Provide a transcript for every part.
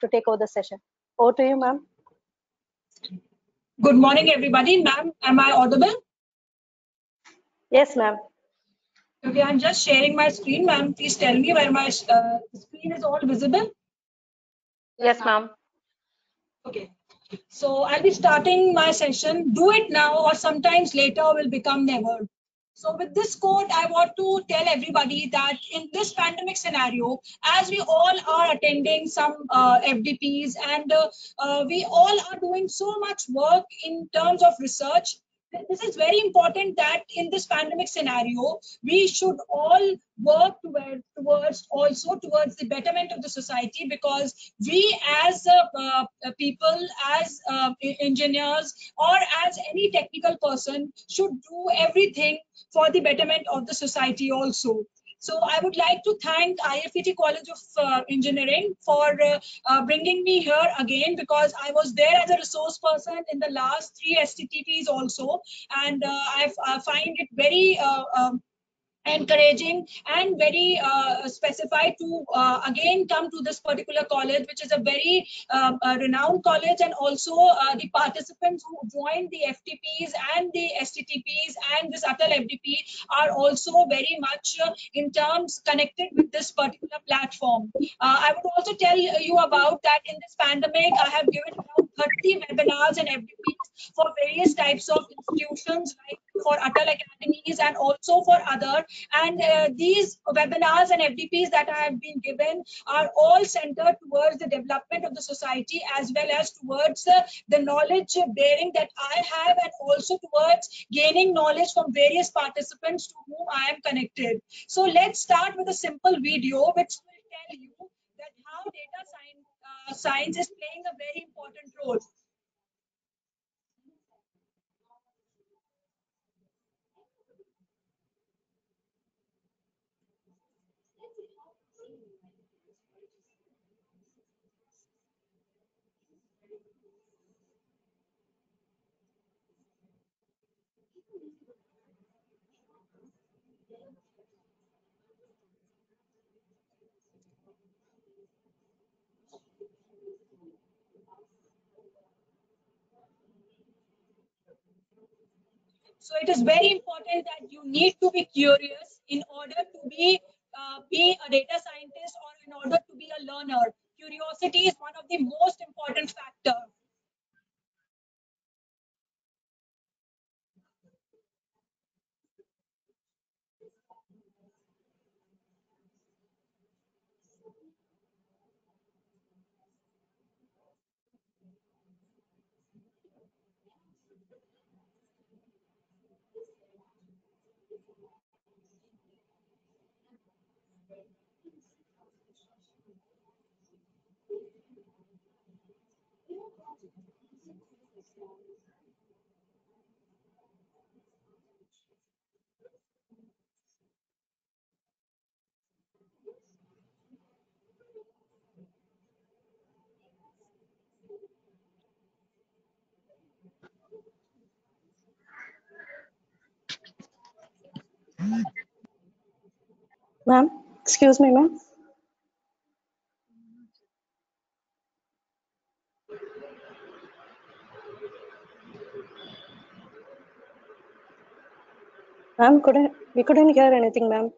to take over the session. Over to you, ma'am. Good morning, everybody. Ma'am, am I audible? Yes, ma'am. Okay, I'm just sharing my screen, ma'am. Please tell me where my screen is all visible. Yes, ma'am. Okay. So I'll be starting my session. Do it now, or sometimes later will become never. So with this quote, I want to tell everybody that in this pandemic scenario, as we all are attending some FDPs and we all are doing so much work in terms of research, this is very important that in this pandemic scenario, we should all work towards the betterment of the society, because we as people, as engineers or as any technical person should do everything for the betterment of the society also. So I would like to thank IFET College of Engineering for bringing me here again, because I was there as a resource person in the last 3 STTPs also, and I find it very encouraging and very specified to again come to this particular college, which is a very renowned college, and also the participants who joined the FTPs and the STTPs and this ATAL FDP are also very much in terms connected with this particular platform. I would also tell you about that in this pandemic, I have given around 30 webinars and FDPs for various types of institutions, like for ATAL academies and also for other. And these webinars and FDPs that I have been given are all centered towards the development of the society, as well as towards the knowledge bearing that I have, and also towards gaining knowledge from various participants to whom I am connected. So let's start with a simple video which will tell you that how data science is playing a very important role. So it is very important that you need to be curious in order to be a data scientist, or in order to be a learner. Curiosity is one of the most important factors. Ma'am, excuse me, ma'am. Ma'am, we couldn't hear anything, ma'am.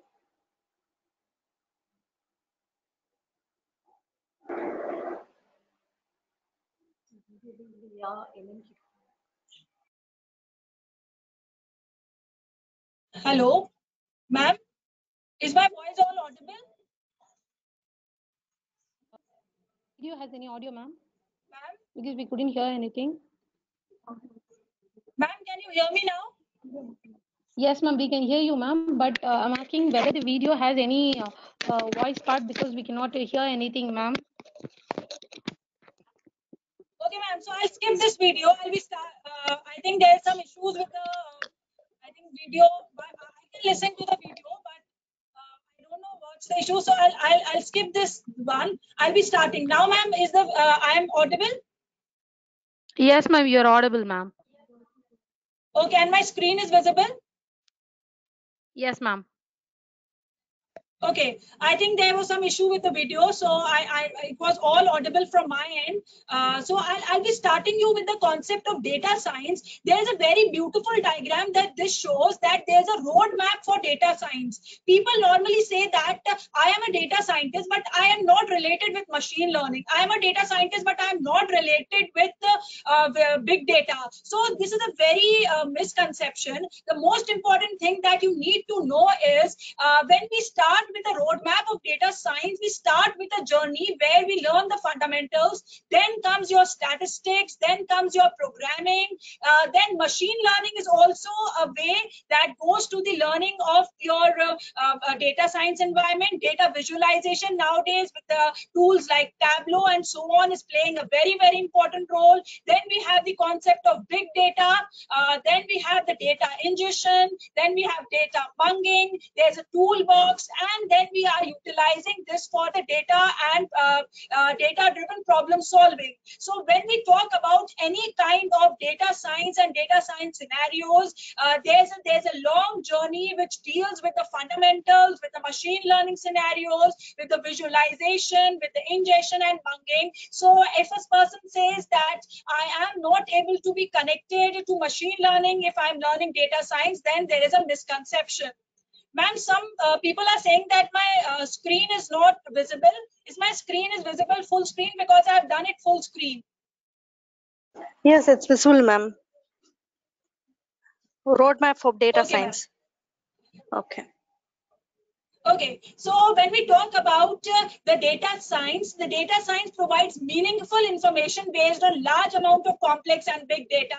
Hello, ma'am. Is my voice all audible? Video has any audio, ma'am? Ma'am? Because we couldn't hear anything. Ma'am, can you hear me now? Yes, ma'am, we can hear you, ma'am. But I'm asking whether the video has any voice part, because we cannot hear anything, ma'am. Okay, ma'am. So I'll skip this video. I think there's some issues with the video. But I can listen to the video, but the issue, so I'll skip this one. I'll be starting now, ma'am. Is the I am audible? Yes, ma'am. You're audible, ma'am. Okay, and my screen is visible. Yes, ma'am. Okay, I think there was some issue with the video, so it was all audible from my end. So I'll be starting you with the concept of data science. There is a very beautiful diagram that this shows that there's a roadmap for data science. People normally say that I am a data scientist, but I am not related with machine learning. I am a data scientist, but I am not related with big data. So this is a very misconception. The most important thing that you need to know is when we start with the roadmap of data science, we start with a journey where we learn the fundamentals, then comes your statistics, then comes your programming, then machine learning is also a way that goes to the learning of your data science environment. Data visualization nowadays with the tools like Tableau and so on is playing a very, very important role. Then we have the concept of big data, then we have the data ingestion, then we have data munging, there's a toolbox, and then we are utilizing this for the data and data-driven problem solving. So when we talk about any kind of data science and data science scenarios, there's a long journey which deals with the fundamentals, with the machine learning scenarios, with the visualization, with the ingestion and munging. So if a person says that I am not able to be connected to machine learning if I'm learning data science, then there is a misconception. Ma'am, some people are saying that my screen is not visible. Is my screen is visible full screen because I have done it full screen? Yes, it's visible, ma'am. Roadmap for data science. Okay. Okay, so when we talk about the data science provides meaningful information based on large amount of complex and big data.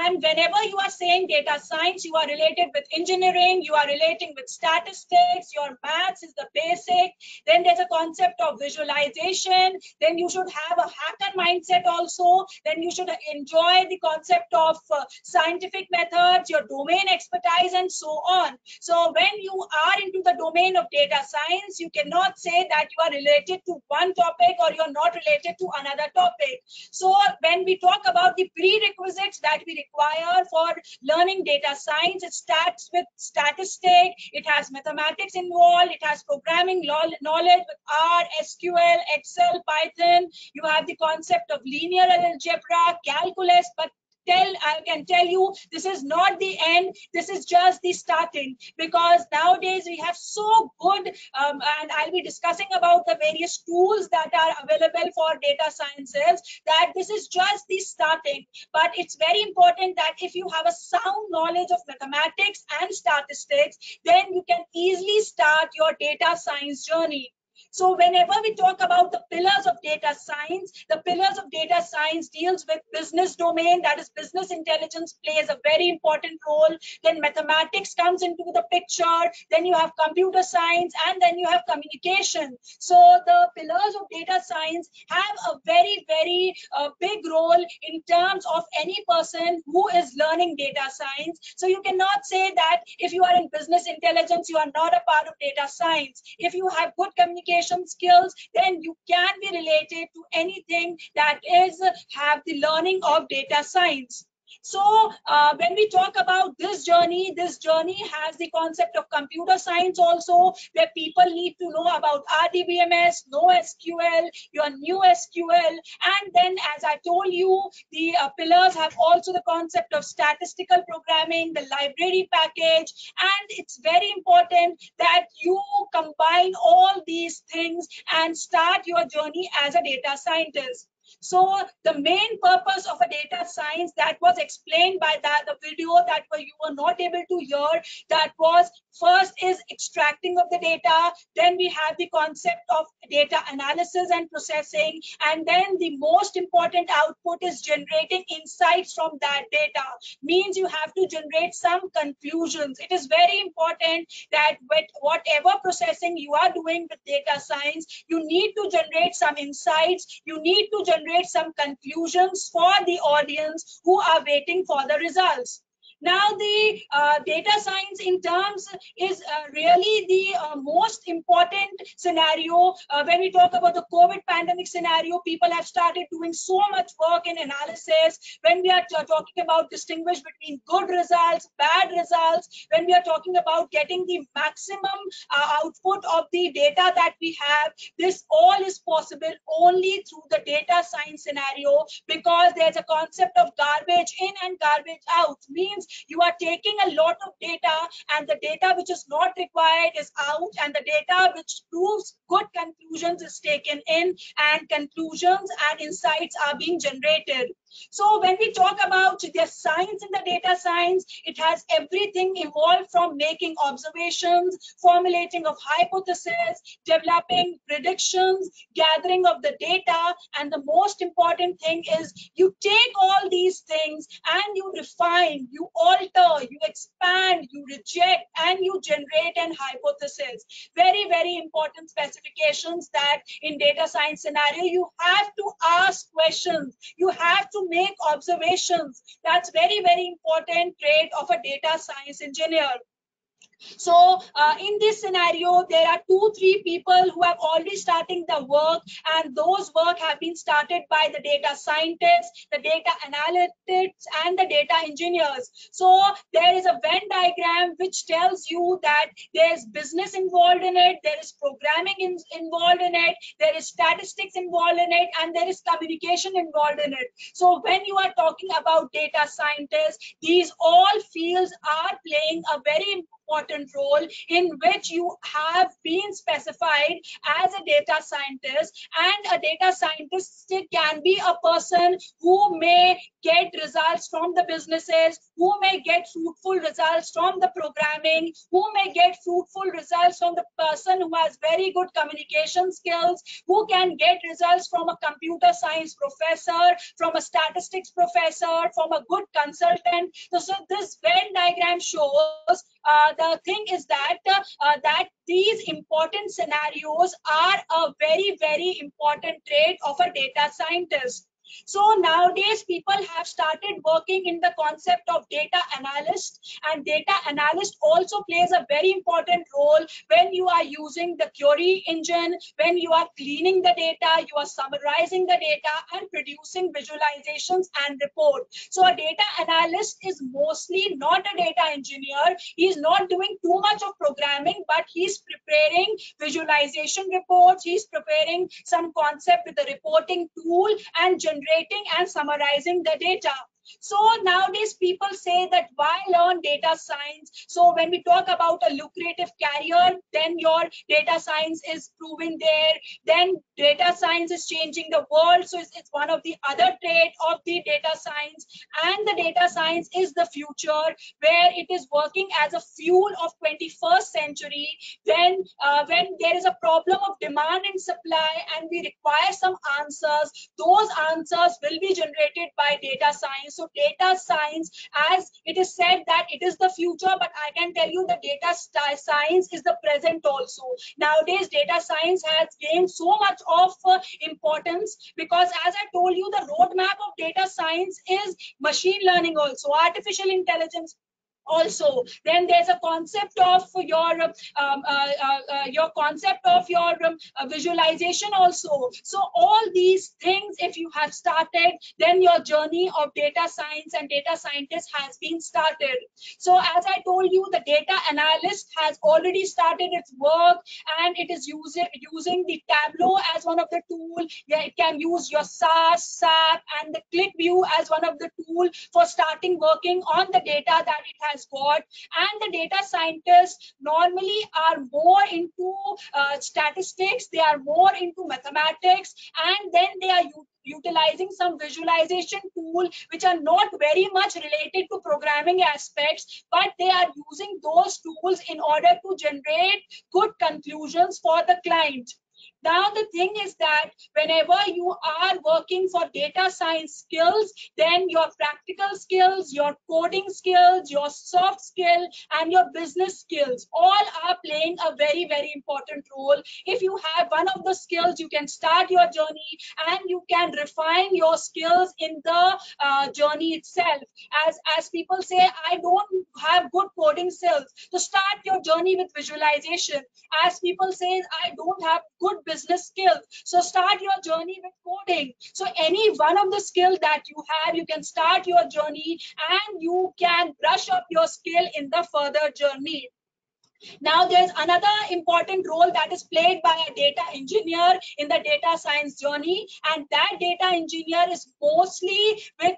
And whenever you are saying data science, you are related with engineering, you are relating with statistics, your maths is the basic. Then there's a concept of visualization. Then you should have a hacker mindset also. Then you should enjoy the concept of scientific methods, your domain expertise, and so on. So when you are into the domain of data science, you cannot say that you are related to one topic or you're not related to another topic. So when we talk about the prerequisites that we require for learning data science, it starts with statistics, it has mathematics involved, it has programming knowledge with R, SQL, Excel, Python. You have the concept of linear algebra, calculus, but I can tell you this is not the end, this is just the starting, because nowadays we have so good and I'll be discussing about the various tools that are available for data sciences, that this is just the starting. But it's very important that if you have a sound knowledge of mathematics and statistics, then you can easily start your data science journey. So whenever we talk about the pillars of data science, the pillars of data science deals with business domain, that is business intelligence plays a very important role. Then mathematics comes into the picture, then you have computer science, and then you have communication. So the pillars of data science have a very, very big role in terms of any person who is learning data science. So you cannot say that if you are in business intelligence, you are not a part of data science. If you have good communication skills, then you can be related to anything that is have the learning of data science. So when we talk about this journey has the concept of computer science also, where people need to know about RDBMS, NoSQL, your new SQL, and then as I told you, the pillars have also the concept of statistical programming, the library package, and it's very important that you combine all these things and start your journey as a data scientist. So the main purpose of a data science that was explained by the video that you were not able to hear, that was first is extracting of the data, then we have the concept of data analysis and processing, and then the most important output is generating insights from that data. Means you have to generate some conclusions. It is very important that with whatever processing you are doing with data science, you need to generate some insights, you need to generate some conclusions for the audience who are waiting for the results. Now the data science in terms is really the most important scenario. When we talk about the COVID pandemic scenario, people have started doing so much work in analysis. When we are talking about distinguish between good results, bad results, when we are talking about getting the maximum output of the data that we have, this all is possible only through the data science scenario, because there's a concept of garbage in and garbage out. Means you are taking a lot of data, and the data which is not required is out, and the data which proves good conclusions is taken in, and conclusions and insights are being generated. So when we talk about the science in the data science, it has everything involved from making observations, formulating of hypotheses, developing predictions, gathering of the data, and the most important thing is you take all these things and you refine, you alter, you expand, you reject, and you generate an hypothesis. Very, very important specifications that in data science scenario, you have to ask questions, you have to make observations. That's very, very important trait of a data science engineer. So in this scenario, there are 2-3 people who have already starting the work, and those work have been started by the data scientists, the data analysts, and the data engineers. So there is a Venn diagram which tells you that there is business involved in it, there is programming involved in it, there is statistics involved in it, and there is communication involved in it. So when you are talking about data scientists, these all fields are playing a very important role in which you have been specified as a data scientist, and a data scientist can be a person who may get results from the businesses, who may get fruitful results from the programming, who may get fruitful results from the person who has very good communication skills, who can get results from a computer science professor, from a statistics professor, from a good consultant. So this Venn diagram shows the thing is that these important scenarios are a very, very important trait of a data scientist. So nowadays, people have started working in the concept of data analyst, and data analyst also plays a very important role when you are using the query engine, when you are cleaning the data, you are summarizing the data and producing visualizations and report. So a data analyst is mostly not a data engineer. He is not doing too much of programming, but he's preparing visualization reports. He's preparing some concept with a reporting tool and generating and summarizing the data. So nowadays people say that why learn data science? So when we talk about a lucrative career, then your data science is proven there. Then data science is changing the world. So it's one of the other traits of the data science. And the data science is the future, where it is working as a fuel of 21st century. When there is a problem of demand and supply and we require some answers, those answers will be generated by data science. So data science, as it is said that it is the future, but I can tell you that data science is the present also. Nowadays, data science has gained so much of importance, because as I told you, the roadmap of data science is machine learning also, artificial intelligence also. Then there's a concept of your visualization also. So all these things, if you have started, then your journey of data science and data scientist has been started. So as I told you, the data analyst has already started its work, and it is using the Tableau as one of the tool. Yeah, it can use your SAS, SAP, and the ClickView as one of the tool for starting working on the data that it has got. And the data scientists normally are more into statistics, they are more into mathematics, and then they are utilizing some visualization tool which are not very much related to programming aspects, but they are using those tools in order to generate good conclusions for the client. Now, the thing is that whenever you are working for data science skills, then your practical skills, your coding skills, your soft skill, and your business skills all are playing a very, very important role. If you have one of the skills, you can start your journey and you can refine your skills in the journey itself. As people say, I don't have good coding skills. So start your journey with visualization. As people say, I don't have good business skills. So start your journey with coding. So any one of the skills that you have, you can start your journey and you can brush up your skill in the further journey. Now, there's another important role that is played by a data engineer in the data science journey, and that data engineer is mostly with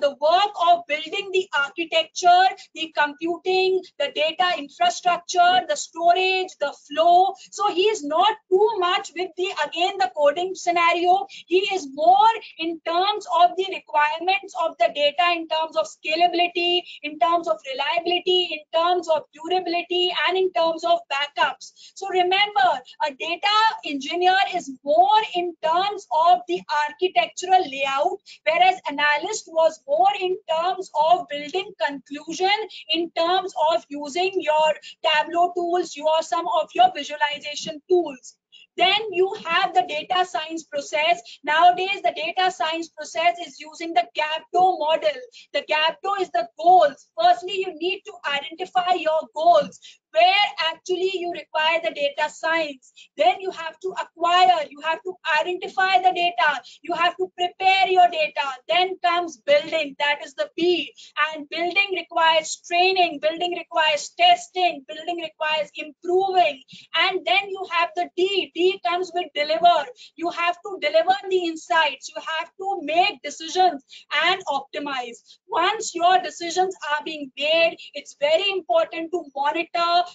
the work of building the architecture, the computing, the data infrastructure, the storage, the flow. So he is not too much with the coding scenario. He is more in terms of the requirements of the data, in terms of scalability, in terms of reliability, in terms of durability, and in terms of backups. So remember, a data engineer is more in terms of the architectural layout, whereas analyst was more in terms of building conclusion, in terms of using your Tableau tools, some of your visualization tools. Then you have the data science process. Nowadays, the data science process is using the GABDO model. The GABDO is the goals. Firstly, you need to identify your goals, where actually you require the data science. Then you have to acquire, you have to identify the data, you have to prepare your data. Then comes building, that is the B. And building requires training, building requires testing, building requires improving. And then you have the D. D comes with deliver. You have to deliver the insights, you have to make decisions and optimize. Once your decisions are being made, it's very important to monitor,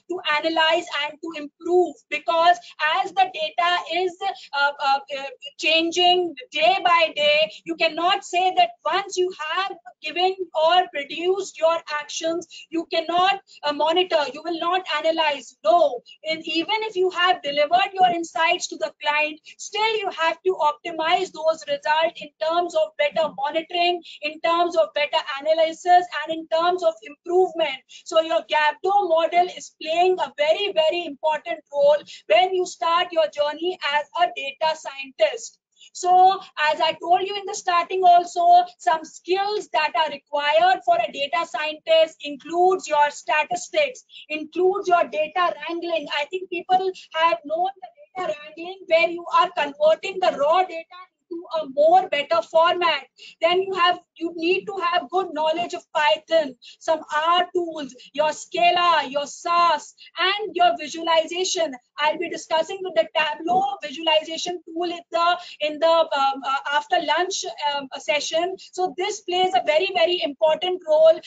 to analyze, and to improve, because as the data is changing day by day, you cannot say that once you have given or produced your actions, you cannot monitor, you will not analyze. No, and even if you have delivered your insights to the client, still you have to optimize those results in terms of better monitoring, in terms of better analysis, and in terms of improvement. So your GABDO model is playing a very, very important role when you start your journey as a data scientist. So, as I told you in the starting also, some skills that are required for a data scientist includes your statistics, includes your data wrangling. I think people have known the data wrangling, where you are converting the raw data to a more better format. Then you need to have good knowledge of Python, some R tools, your Scala, your SAS, and your visualization. I'll be discussing with the Tableau visualization tool in the after lunch session. So this plays a very, very important role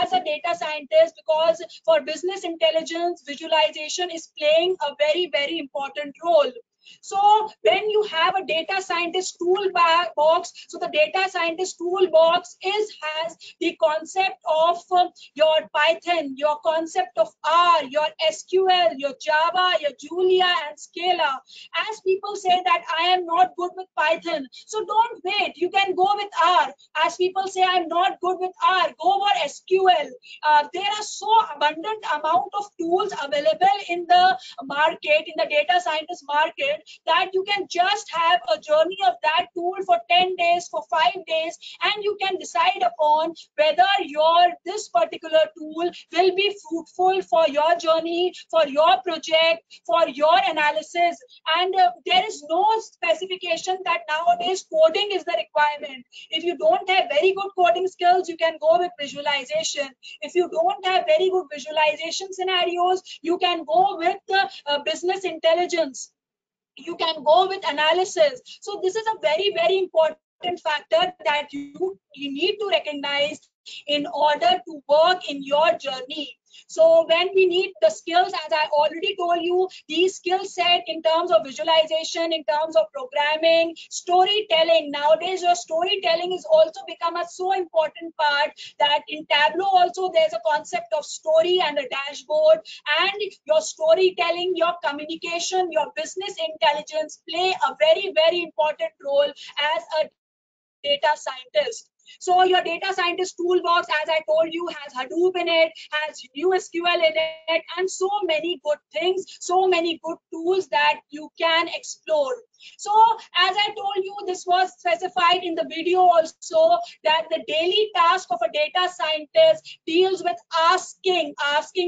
as a data scientist, because for business intelligence, visualization is playing a very, very important role. So when you have a data scientist toolbox, so the data scientist toolbox has the concept of your Python, your concept of R, your SQL, your Java, your Julia, and Scala. As people say that I am not good with Python, so don't wait, you can go with R. As people say I'm not good with R, go for SQL. There are so abundant amount of tools available in the market, in the data scientist market, that you can just have a journey of that tool for 10 days, for 5 days, and you can decide upon whether this particular tool will be fruitful for your journey, for your project, for your analysis. And there is no specification that nowadays coding is the requirement. If you don't have very good coding skills, you can go with visualization. If you don't have very good visualization scenarios, you can go with business intelligence. You can go with analysis. So this is a very, very important factor that you need to recognize in order to work in your journey. So when we need the skills, as I already told you, these skill set in terms of visualization, in terms of programming, storytelling. Nowadays, your storytelling is also become a so important part that in Tableau also there's a concept of story and a dashboard, and your storytelling, your communication, your business intelligence play a very, very important role as a data scientist. So your data scientist toolbox, as I told you, has Hadoop in it, has NoSQL in it, and so many good things, so many good tools that you can explore. So as I told you, this was specified in the video also, that the daily task of a data scientist deals with asking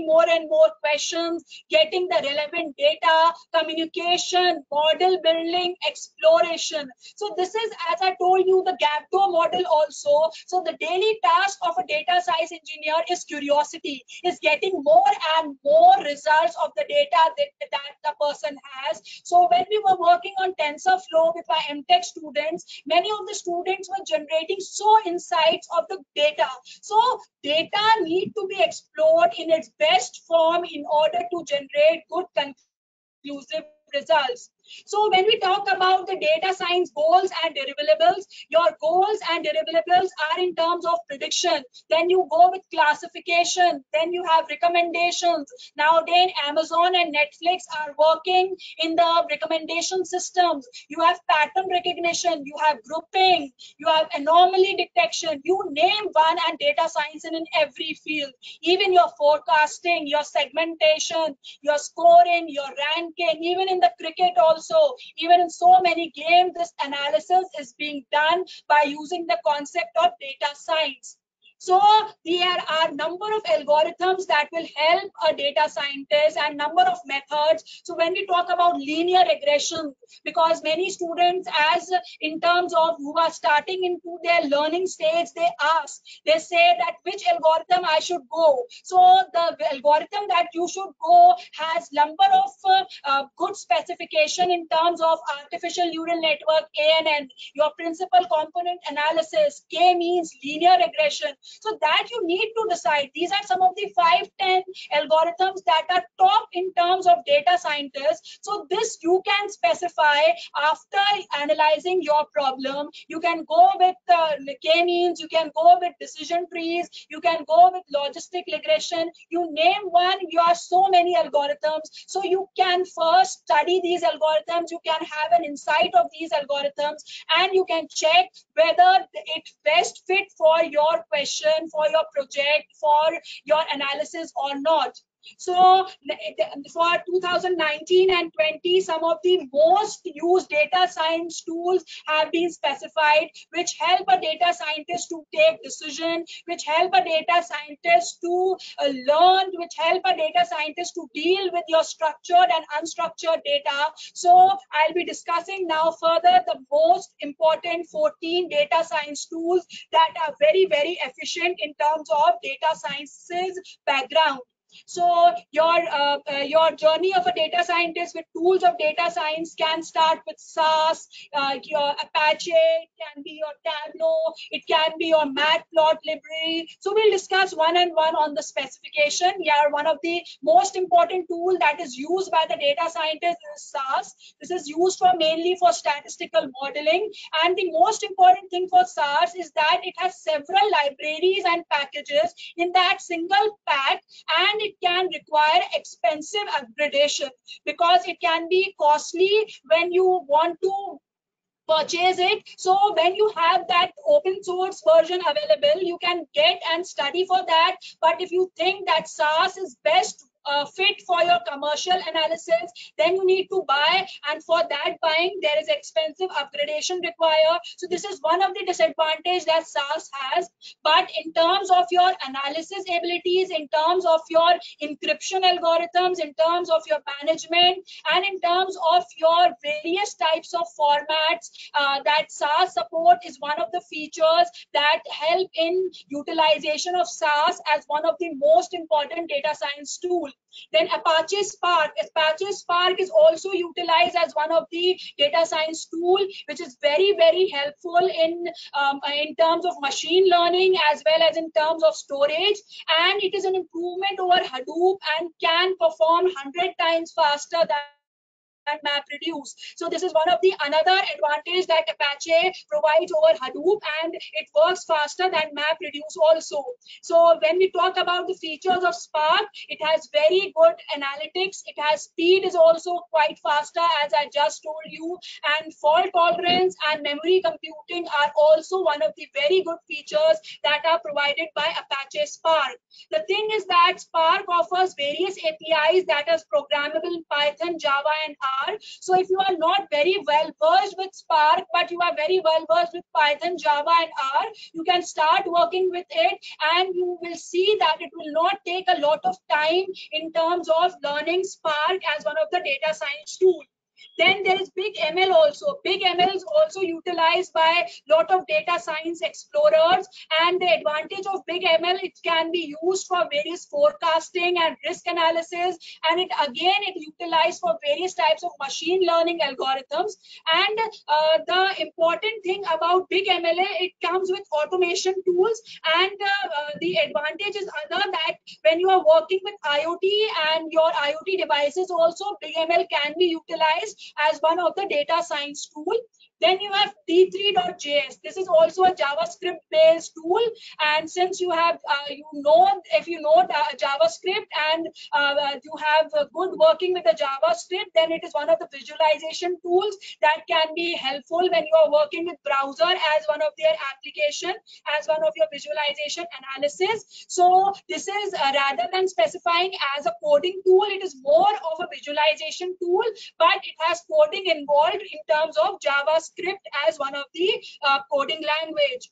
more and more questions, getting the relevant data, communication, model building, exploration. So this is, as I told you, the GABDO model also. So the daily task of a data science engineer is curiosity, is getting more and more results of the data that the person has. So when we were working on TensorFlow with my MTech students, many of the students were generating so insights of the data. So data need to be explored in its best form in order to generate good conclusive results. So when we talk about the data science goals and deliverables, your goals and deliverables are in terms of prediction. Then you go with classification. Then you have recommendations. Nowadays, Amazon and Netflix are working in the recommendation systems. You have pattern recognition. You have grouping. You have anomaly detection. You name one, and data science in every field. Even your forecasting, your segmentation, your scoring, your ranking, even in the cricket also. Even in so many games, this analysis is being done by using the concept of data science. So there are number of algorithms that will help a data scientist and number of methods. So when we talk about linear regression, because many students, as in terms of who are starting into their learning stage, they ask, they say that which algorithm I should go. So the algorithm that you should go has number of good specification in terms of artificial neural network, ANN, your principal component analysis, K-means, linear regression. So that you need to decide. These are some of the 5-10 algorithms that are top in terms of data scientists. So this you can specify after analyzing your problem. You can go with K-means, you can go with decision trees, you can go with logistic regression. You name one, you have so many algorithms. So you can first study these algorithms, you can have an insight of these algorithms, and you can check whether it best fit for your question, for your project, for your analysis or not. So for 2019 and 20, some of the most used data science tools have been specified, which help a data scientist to take decision, which help a data scientist to learn, which help a data scientist to deal with your structured and unstructured data. So I'll be discussing now further the most important 14 data science tools that are very, very efficient in terms of data sciences background. So your journey of a data scientist with tools of data science can start with SAS, your Apache, it can be your Tableau, it can be your Matplotlib library. So we'll discuss one-on-one on the specification. Yeah, one of the most important tool that is used by the data scientist is SAS. This is used for mainly for statistical modeling. And the most important thing for SAS is that it has several libraries and packages in that single pack, and it can require expensive upgradation because it can be costly when you want to purchase it. So when you have that open source version available, you can get and study for that. But if you think that SAS is best fit for your commercial analysis, then you need to buy, and for that buying there is expensive upgradation required. So this is one of the disadvantages that SAS has. But in terms of your analysis abilities, in terms of your encryption algorithms, in terms of your management, and in terms of your various types of formats that SAS support is one of the features that help in utilization of SAS as one of the most important data science tools. example. Then Apache Spark is also utilized as one of the data science tool, which is very, very helpful in terms of machine learning as well as in terms of storage. And it is an improvement over Hadoop and can perform 100 times faster than MapReduce. So this is one of the another advantage that Apache provides over Hadoop, and it works faster than MapReduce also. So when we talk about the features of Spark, it has very good analytics. It has speed is also quite faster, as I just told you, and fault tolerance and memory computing are also one of the very good features that are provided by Apache Spark. The thing is that Spark offers various APIs that is programmable in Python, Java, and R. So if you are not very well versed with Spark, but you are very well versed with Python, Java, and R, you can start working with it, and you will see that it will not take a lot of time in terms of learning Spark as one of the data science tools. Then there is Big ML also. Big ML is also utilized by a lot of data science explorers, and the advantage of Big ML, it can be used for various forecasting and risk analysis, and it utilized for various types of machine learning algorithms. And the important thing about Big ML, it comes with automation tools, and the advantage is other that when you are working with IoT and your IoT devices also, Big ML can be utilized as one of the data science tool. Then you have D3.js. This is also a JavaScript based tool, and since you have JavaScript and you have good working with the JavaScript, then it is one of the visualization tools that can be helpful when you are working with browser as one of their application, as one of your visualization analysis. So this is rather than specifying as a coding tool, it is more of a visualization tool, but it has coding involved in terms of JavaScript as one of the coding language.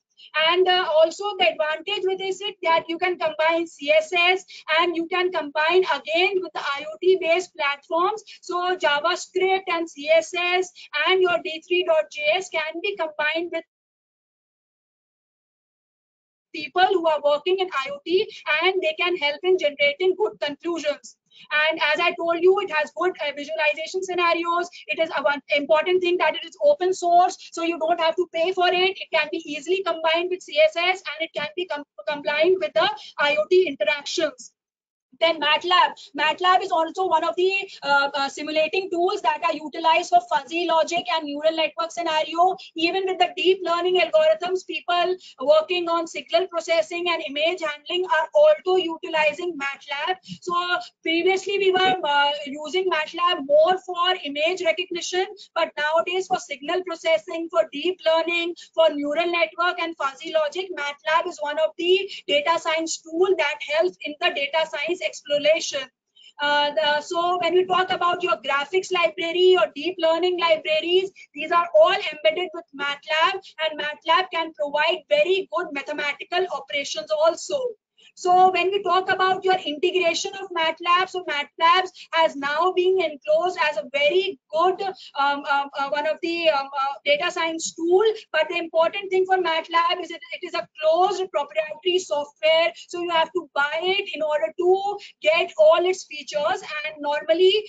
And also the advantage with this is that you can combine CSS and you can combine again with the IoT based platforms. So JavaScript and CSS and your D3.js can be combined with people who are working in IoT, and they can help in generating good conclusions. And as I told you, it has good visualization scenarios. It is one important thing that it is open source, so you don't have to pay for it. It can be easily combined with CSS, and it can be combined with the IoT interactions. Then MATLAB is also one of the simulating tools that are utilized for fuzzy logic and neural network scenario. Even with the deep learning algorithms, people working on signal processing and image handling are also utilizing MATLAB. So previously we were using MATLAB more for image recognition, but nowadays for signal processing, for deep learning, for neural network and fuzzy logic, MATLAB is one of the data science tool that helps in the data science exploration. So when we talk about your graphics library or deep learning libraries, these are all embedded with MATLAB, and MATLAB can provide very good mathematical operations also. So when we talk about your integration of MATLAB, so MATLAB has now been enclosed as a very good one of the data science tool. But the important thing for MATLAB is that it is a closed proprietary software. So you have to buy it in order to get all its features. And normally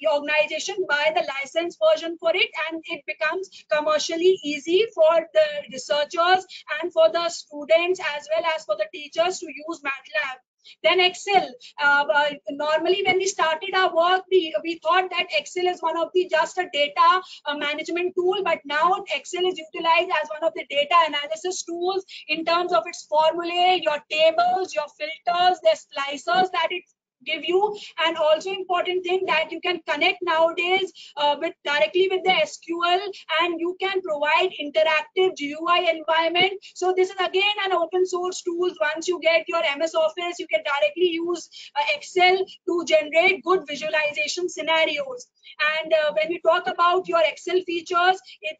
your organization buy the license version for it, and it becomes commercially easy for the researchers and for the students as well as for the teachers to use MATLAB. Then Excel. Normally when we started our work, we thought that Excel is one of the just a data management tool, but now Excel is utilized as one of the data analysis tools in terms of its formulae, your tables, your filters, the slicers that it give you. And also important thing that you can connect nowadays directly with the SQL, and you can provide interactive GUI environment. So this is again an open source tool. Once you get your MS Office, you can directly use Excel to generate good visualization scenarios. And when we talk about your Excel features,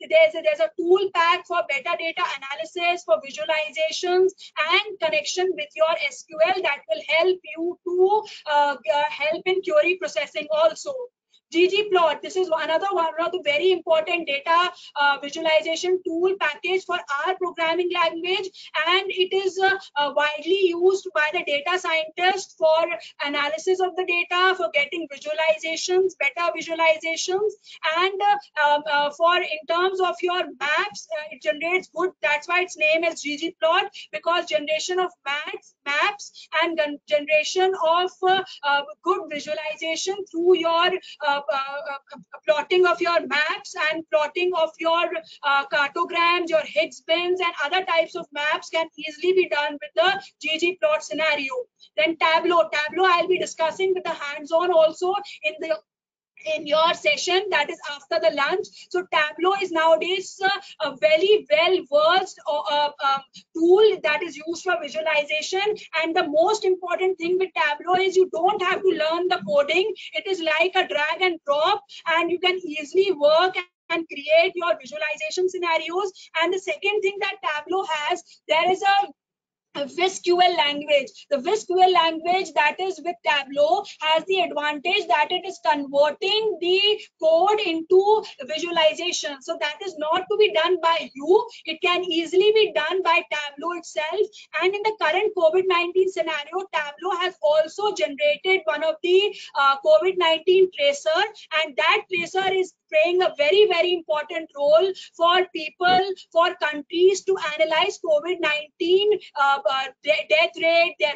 there's a tool pack for better data analysis, for visualizations and connection with your SQL that will help you to help in query processing also. ggplot, this is another very important data visualization tool package for R programming language, and it is widely used by the data scientists for analysis of the data, for getting visualizations, better visualizations, and for in terms of your maps, it generates good, that's why its name is ggplot, because generation of maps and generation of good visualization through your plotting of your maps and plotting of your cartograms, your Higgs bins and other types of maps can easily be done with the ggplot scenario. Then Tableau I'll be discussing with the hands-on also in your session, that is after the lunch. So Tableau is nowadays a very well-versed tool that is used for visualization, and the most important thing with Tableau is you don't have to learn the coding. It is like a drag and drop, and you can easily work and create your visualization scenarios. And the second thing that Tableau has, there is a SQL language. The SQL language that is with Tableau has the advantage that it is converting the code into visualization. So that is not to be done by you. It can easily be done by Tableau itself. And in the current COVID-19 scenario, Tableau has also generated one of the COVID-19 tracer, and that tracer is playing a very, very important role for people, for countries to analyze COVID-19 their death rate, their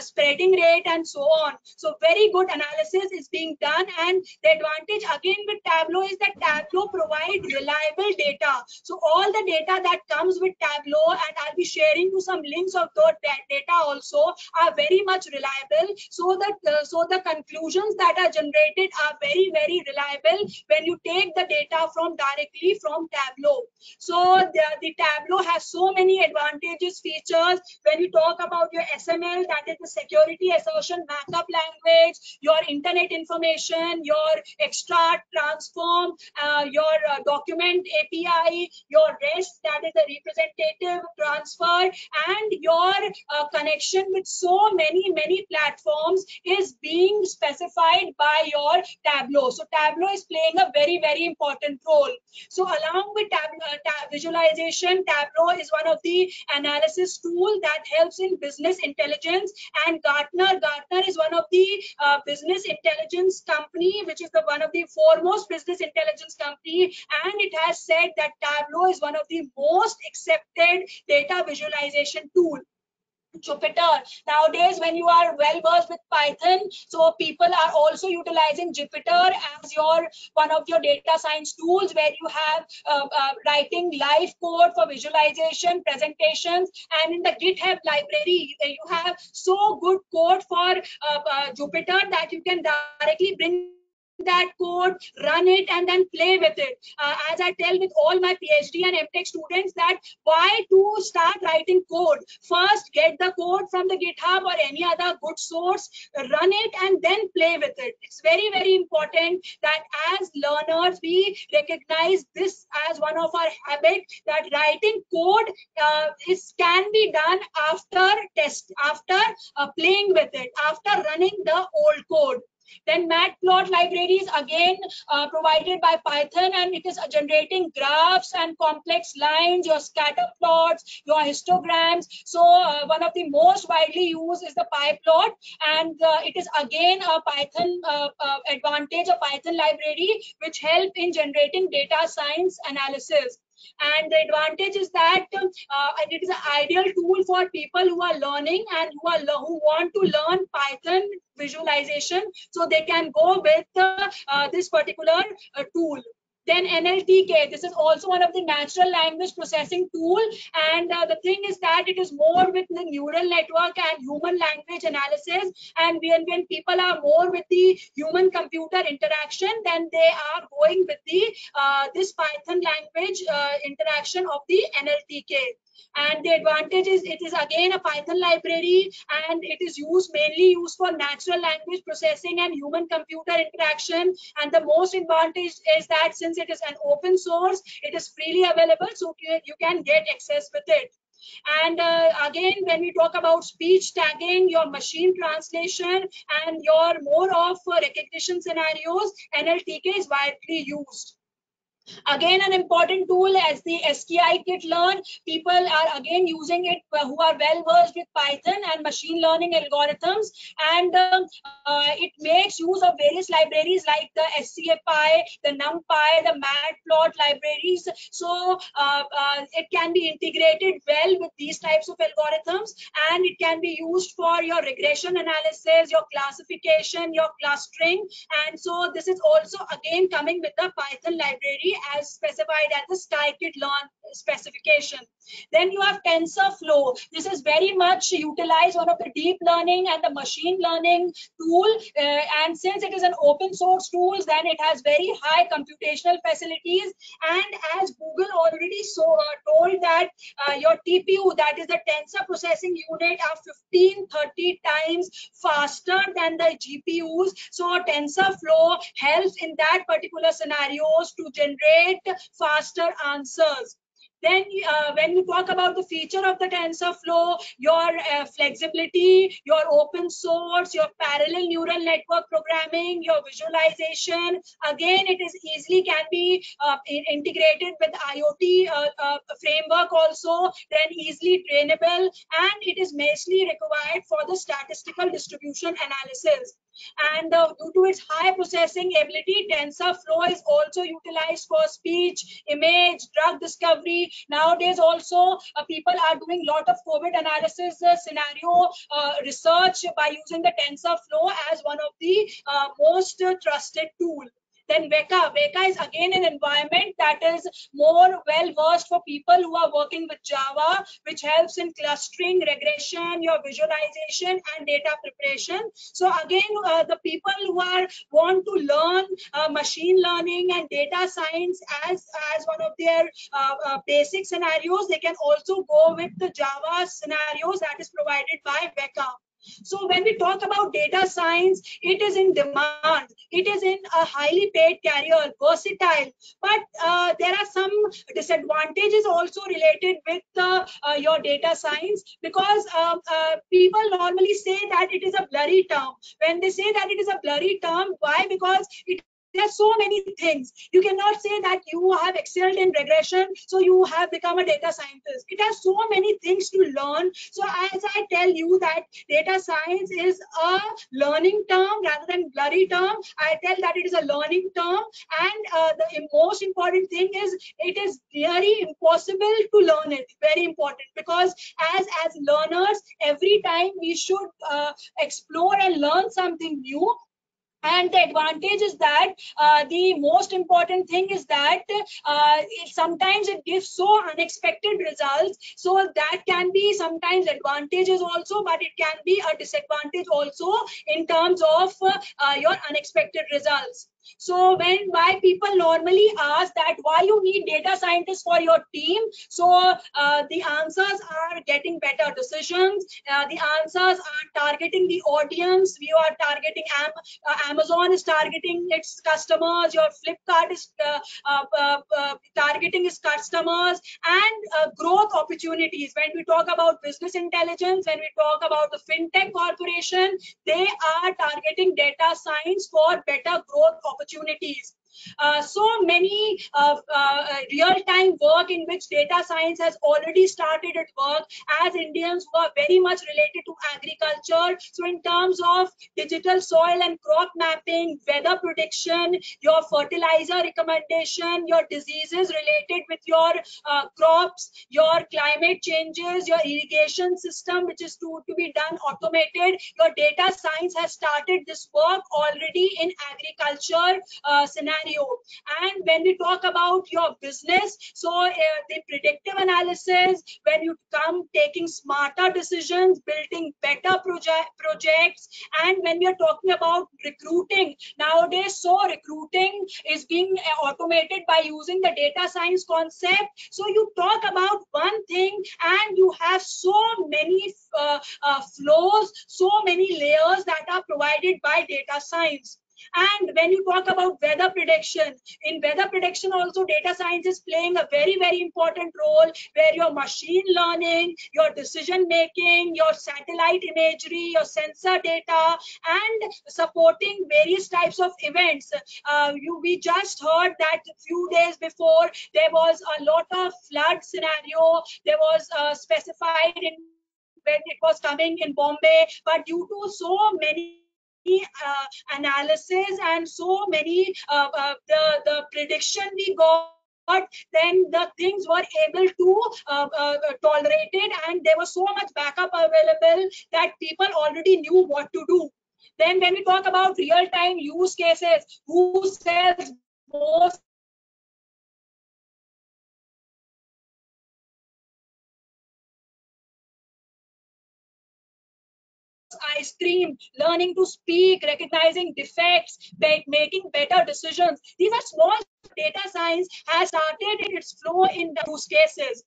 spreading rate, and so on. So very good analysis is being done, and the advantage again with Tableau is that Tableau provides reliable data. So all the data that comes with Tableau, and I'll be sharing you some links of that data also, are very much reliable. So that the conclusions that are generated are very, very reliable when you take the data directly from Tableau. So the Tableau has so many advantages, features. When you talk about your SML, that is the security assertion backup language, your internet information, your extract, transform, your document API, your REST, that is the representative transfer, and your connection with so many platforms is being specified by your Tableau. So Tableau is playing a very, very important role. So along with visualization, Tableau is one of the analysis tool that helps in business intelligence, and Gartner is one of the business intelligence company, which is one of the foremost business intelligence company, and it has said that Tableau is one of the most accepted data visualization tool. Jupyter. Nowadays, when you are well versed with Python, so people are also utilizing Jupyter as one of your data science tools, where you have writing live code for visualization, presentations, and in the GitHub library, you have so good code for Jupyter that you can directly bring that code, run it, and then play with it. As I tell with all my PhD and MTech students, that why to start writing code? First, get the code from the GitHub or any other good source, run it, and then play with it. It's very, very important that as learners, we recognize this as one of our habits, that writing code can be done after test, after playing with it, after running the old code. Then Matplot libraries, again provided by Python, and it is generating graphs and complex lines, your scatter plots, your histograms. So one of the most widely used is the PyPlot, and it is again a Python advantage, a Python library which help in generating data science analysis. And the advantage is that it is an ideal tool for people who are learning and who want to learn Python visualization, so they can go with this particular tool. Then NLTK, this is also one of the natural language processing tool, and the thing is that it is more with the neural network and human language analysis, and when people are more with the human-computer interaction, then they are going with the this Python language interaction of the NLTK. And the advantage is it is again a Python library, and it is mainly used for natural language processing and human-computer interaction. And the most advantage is that since it is an open source, it is freely available, so you can get access with it. And again, when we talk about speech tagging, your machine translation, and your more of recognition scenarios, NLTK is widely used. Again, an important tool as the Scikit-learn. People are again using it who are well versed with Python and machine learning algorithms, and it makes use of various libraries like the SCAPy, the NumPy, the Matplot libraries. So it can be integrated well with these types of algorithms, and it can be used for your regression analysis, your classification, your clustering. And so this is also again coming with the Python library as specified at the Scikit-learn specification. Then you have TensorFlow. This is very much utilized, one of the deep learning and the machine learning tool. And since it is an open source tool, then it has very high computational facilities. And as Google already told that your TPU, that is the tensor processing unit, are 15-30 times faster than the GPUs. So TensorFlow helps in that particular scenarios to generate faster answers. Then when you talk about the feature of the TensorFlow, your flexibility, your open source, your parallel neural network programming, your visualization, again, it is easily can be integrated with IoT framework also, then easily trainable, and it is mostly required for the statistical distribution analysis. And due to its high processing ability, TensorFlow is also utilized for speech, image, drug discovery. Nowadays also people are doing a lot of COVID analysis scenario research by using the TensorFlow as one of the most trusted tool. Then Weka. Weka is again an environment that is more well-versed for people who are working with Java, which helps in clustering, regression, your visualization, and data preparation. So again, the people who want to learn machine learning and data science as one of their basic scenarios, they can also go with the Java scenarios that is provided by Weka. So when we talk about data science, it is in demand. It is in a highly paid career, versatile. But there are some disadvantages also related with your data science, because people normally say that it is a blurry term. When they say that it is a blurry term, why? Because there are so many things. You cannot say that you have excelled in regression, so you have become a data scientist. It has so many things to learn. So as I tell you that data science is a learning term rather than blurry term, I tell that it is a learning term. And the most important thing is it is very impossible to learn it. Very important, because as learners, every time we should explore and learn something new. And the advantage is that the most important thing is that sometimes it gives so unexpected results. So that can be sometimes advantages also, but it can be a disadvantage also in terms of your unexpected results. So why people normally ask that why you need data scientists for your team? So the answers are getting better decisions. The answers are targeting the audience. We are targeting Amazon is targeting its customers. Your Flipkart is targeting its customers, and growth opportunities. When we talk about business intelligence, when we talk about the fintech corporation, they are targeting data science for better growth opportunities. So many real-time work in which data science has already started at work, as Indians who are very much related to agriculture. So in terms of digital soil and crop mapping, weather prediction, your fertilizer recommendation, your diseases related with your crops, your climate changes, your irrigation system, which is to be done automated, your data science has started this work already in agriculture scenario. And when we talk about your business, so the predictive analysis, when you come taking smarter decisions, building better projects, and when we are talking about recruiting, nowadays, so recruiting is being automated by using the data science concept. So you talk about one thing and you have so many flows, so many layers that are provided by data science. And when you talk about weather prediction, in weather prediction also data science is playing a very, very important role, where your machine learning, your decision making, your satellite imagery, your sensor data, and supporting various types of events. We just heard that a few days before there was a lot of flood scenario. There was specified in when it was coming in Bombay, but due to so many analysis and so many the prediction we got, then the things were able to tolerate it, and there was so much backup available that people already knew what to do. Then when we talk about real-time use cases, who sells most ice cream, learning to speak, recognizing defects, making better decisions. These are small. Data science has started its flow in the use cases.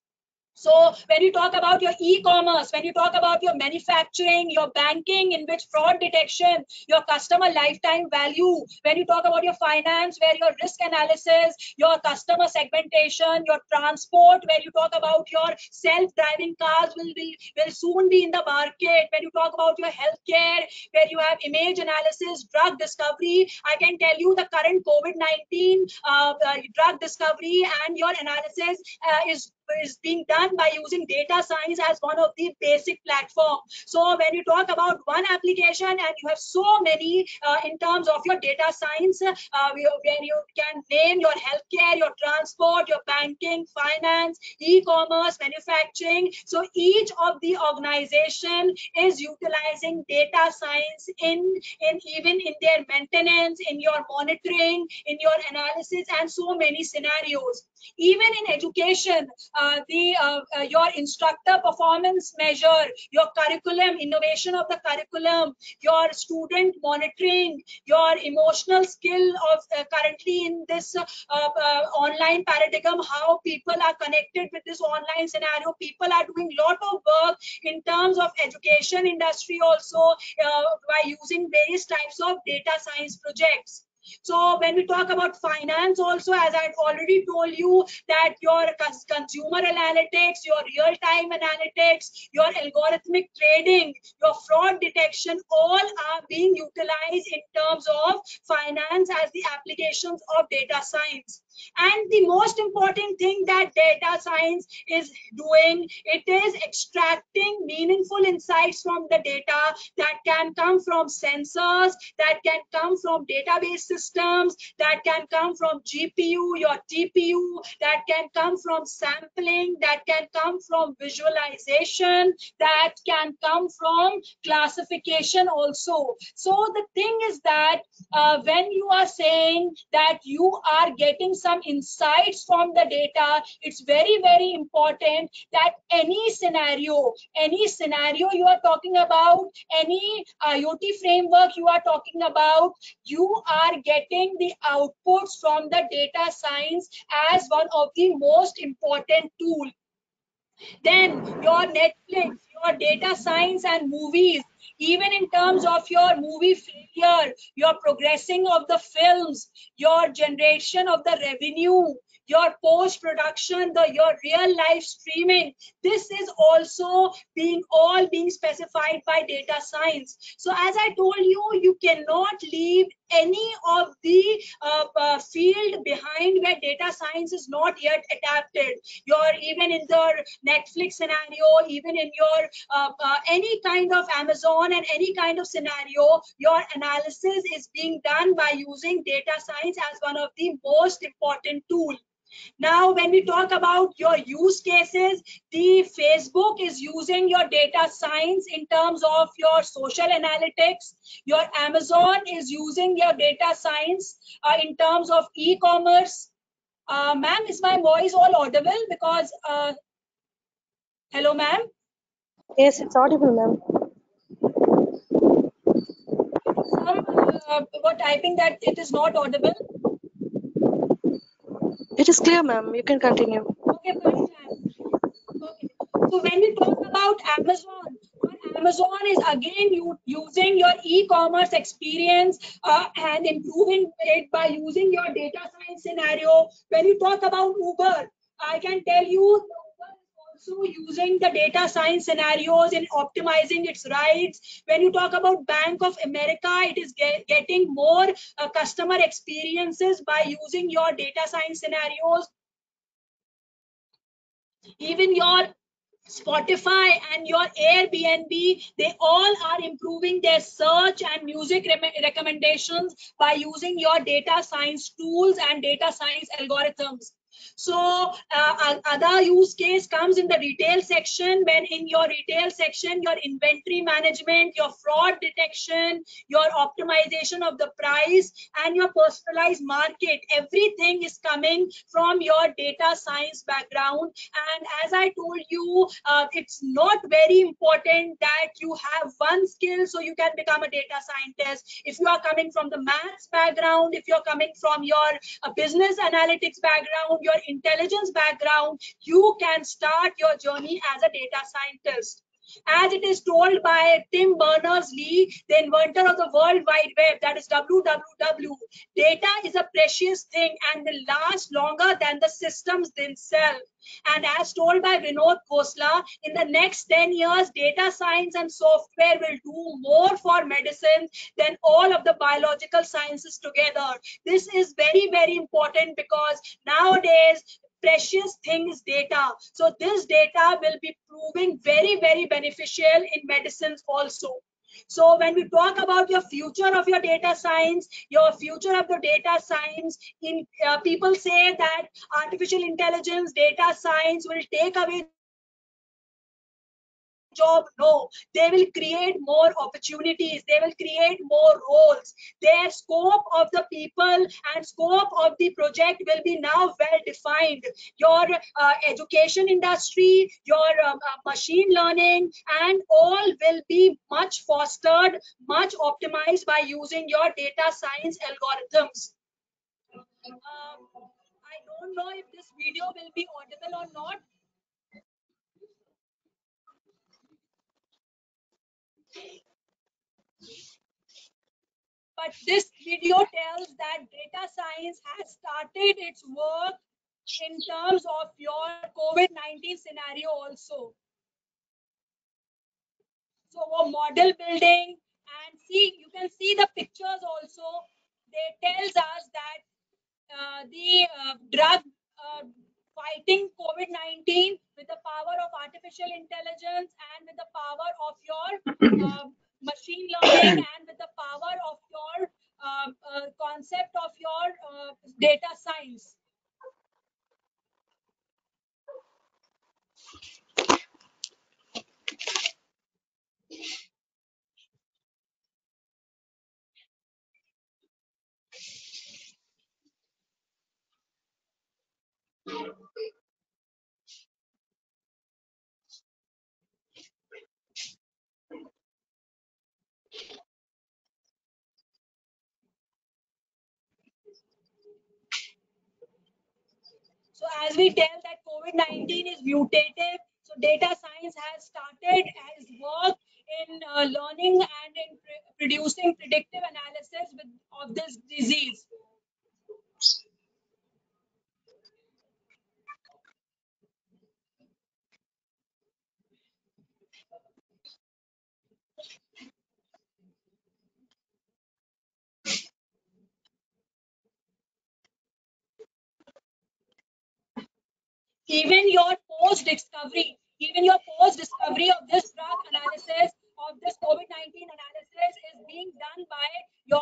So when you talk about your e-commerce, when you talk about your manufacturing, your banking, in which fraud detection, your customer lifetime value, when you talk about your finance, where your risk analysis, your customer segmentation, your transport, where you talk about your self-driving cars will soon be in the market, when you talk about your healthcare, where you have image analysis, drug discovery. I can tell you the current COVID-19 drug discovery and your analysis is being done by using data science as one of the basic platform. So when you talk about one application, and you have so many in terms of your data science, where you can name your healthcare, your transport, your banking, finance, e-commerce, manufacturing. So each of the organization is utilizing data science in even in their maintenance, in your monitoring, in your analysis, and so many scenarios. Even in education, your instructor performance measure, your curriculum, innovation of the curriculum, your student monitoring, your emotional skill of currently in this online paradigm, how people are connected with this online scenario. People are doing lot of work in terms of education industry also by using various types of data science projects. So when we talk about finance also, as I've already told you, that your consumer analytics, your real-time analytics, your algorithmic trading, your fraud detection, all are being utilized in terms of finance as the applications of data science. And the most important thing that data science is doing, it is extracting meaningful insights from the data that can come from sensors, that can come from database systems, that can come from GPU, your TPU, that can come from sampling, that can come from visualization, that can come from classification also. So the thing is that when you are saying that you are getting some insights from the data, it's very, very important that any scenario you are talking about, any IoT framework you are talking about, you are getting the outputs from the data science as one of the most important tool. Then your Netflix, your data science and movies, even in terms of your movie failure, your progressing of the films, your generation of the revenue, your post-production, your real-life streaming, this is also all being specified by data science. So as I told you, you cannot leave any of the field behind where data science is not yet adapted. You're even in the Netflix scenario, even in your any kind of Amazon and any kind of scenario, your analysis is being done by using data science as one of the most important tools. Now, when we talk about your use cases, the Facebook is using your data science in terms of your social analytics. Your Amazon is using your data science in terms of e-commerce. Ma'am, is my voice all audible? Because hello, ma'am. Yes, it's audible, ma'am. Some were typing that it is not audible. It is clear, ma'am. You can continue. Okay, fine. Okay. So when we talk about Amazon, Amazon is again using your e-commerce experience and improving it by using your data science scenario. When you talk about Uber, I can tell you also using the data science scenarios in optimizing its rides. When you talk about Bank of America, it is getting more customer experiences by using your data science scenarios. Even your Spotify and your Airbnb, they all are improving their search and music recommendations by using your data science tools and data science algorithms. So other use case comes in the retail section, when in your retail section, your inventory management, your fraud detection, your optimization of the price and your personalized market, everything is coming from your data science background. And as I told you, it's not very important that you have one skill so you can become a data scientist. If you are coming from the maths background, if you're coming from your business analytics background, your intelligence background, you can start your journey as a data scientist. As it is told by Tim Berners-Lee, the inventor of the World Wide Web, that is WWW, data is a precious thing and will last longer than the systems themselves. And as told by Vinod Khosla, in the next 10 years, data science and software will do more for medicine than all of the biological sciences together. This is very, very important because nowadays, precious things data. So this data will be proving very, very beneficial in medicines also. So when we talk about your future of your data science, in people say that artificial intelligence, data science will take away job. No, they will create more opportunities, they will create more roles. Their scope of the people and scope of the project will be now well defined. Your education industry, your machine learning and all will be much fostered, much optimized by using your data science algorithms. I don't know if this video will be audible or not. But this video tells that data science has started its work in terms of your COVID-19 scenario also. So model building, and see, you can see the pictures also. They tells us that the drug fighting COVID-19 with the power of artificial intelligence and with the power of your machine learning and with the power of your concept of your data science. So as we tell that COVID-19 is mutative, so data science has started its work in learning and in producing predictive analysis of this disease. Even your post-discovery, of this drug analysis, of this COVID-19 analysis is being done by your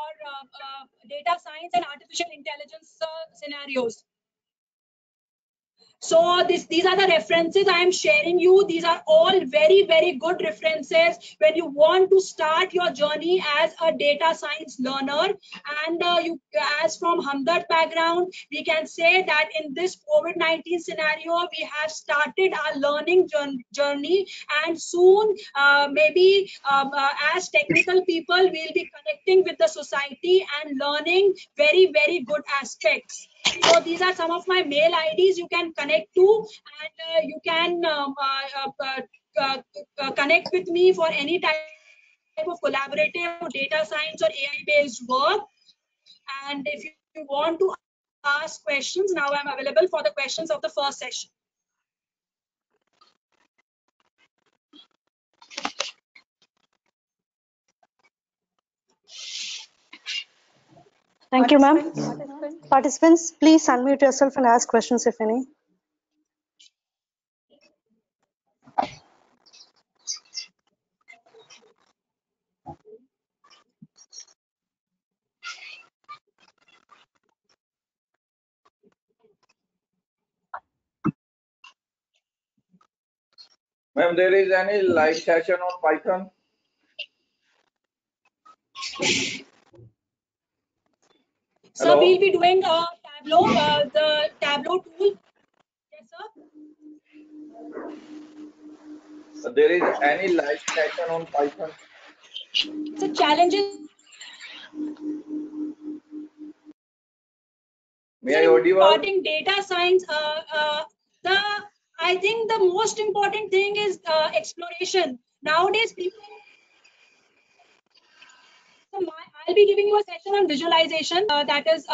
data science and artificial intelligence scenarios. So these are the references I am sharing you. These are all very, very good references when you want to start your journey as a data science learner. And as from Hamdard background, we can say that in this COVID-19 scenario, we have started our learning journey. And soon, maybe as technical people, we'll be connecting with the society and learning very, very good aspects. So these are some of my mail IDs you can connect to, and you can connect with me for any type of collaborative data science or AI based work. And if you want to ask questions, now I'm available for the questions of the first session. Thank you, ma'am. Participants, please unmute yourself and ask questions if any. Ma'am, there is any live session on Python? Sir, so we'll be doing Tableau, the Tableau tool. Yes, sir. So there is any live session on Python? So challenges. May I audio? Starting data science. I think the most important thing is exploration. Nowadays, people. So I'll be giving you a session on visualization, that is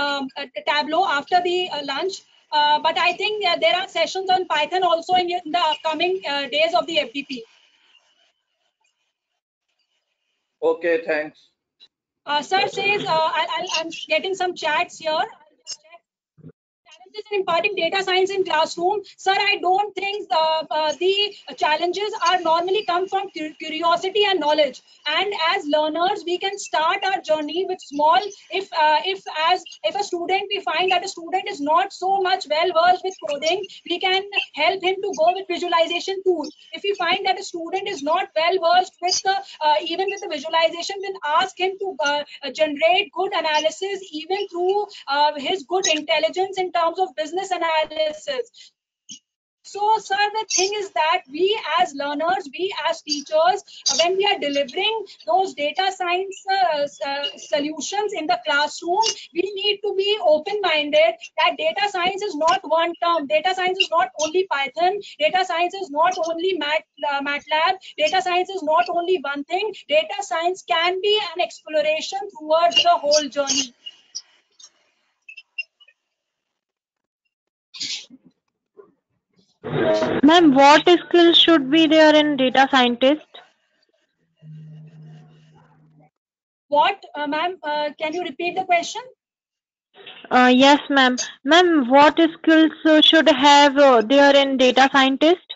Tableau after the lunch. But I think there are sessions on Python also in the upcoming days of the FDP. Okay, thanks. Sir says I'm getting some chats here. Challenges in imparting data science in classroom. Sir, I don't think the challenges are normally come from curiosity and knowledge. And as learners, we can start our journey with small. If a student, we find that a student is not so much well versed with coding, we can help him to go with visualization tools. If we find that a student is not well versed with the, even with the visualization, then ask him to generate good analysis even through his good intelligence in terms of business analysis. So, sir, the thing is that we as learners, we as teachers, when we are delivering those data science solutions in the classroom, we need to be open-minded that data science is not one term. Data science is not only Python. Data science is not only MATLAB. Data science is not only one thing. Data science can be an exploration towards the whole journey. Ma'am, what skills should be there in data scientist? What, ma'am? Can you repeat the question? Yes, ma'am. Ma'am, what skills should have there in data scientist?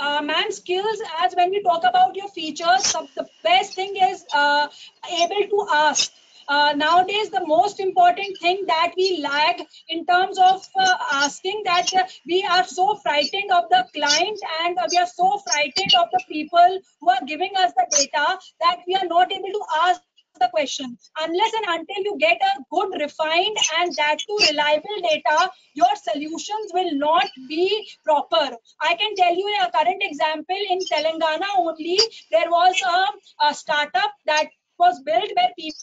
Ma'am, skills as when we talk about your features, the best thing is able to ask. Nowadays, the most important thing that we lack in terms of asking, that we are so frightened of the client and we are so frightened of the people who are giving us the data that we are not able to ask the question. Unless and until you get a good, refined and that too reliable data, your solutions will not be proper. I can tell you a current example. In Telangana only, there was a startup that was built where people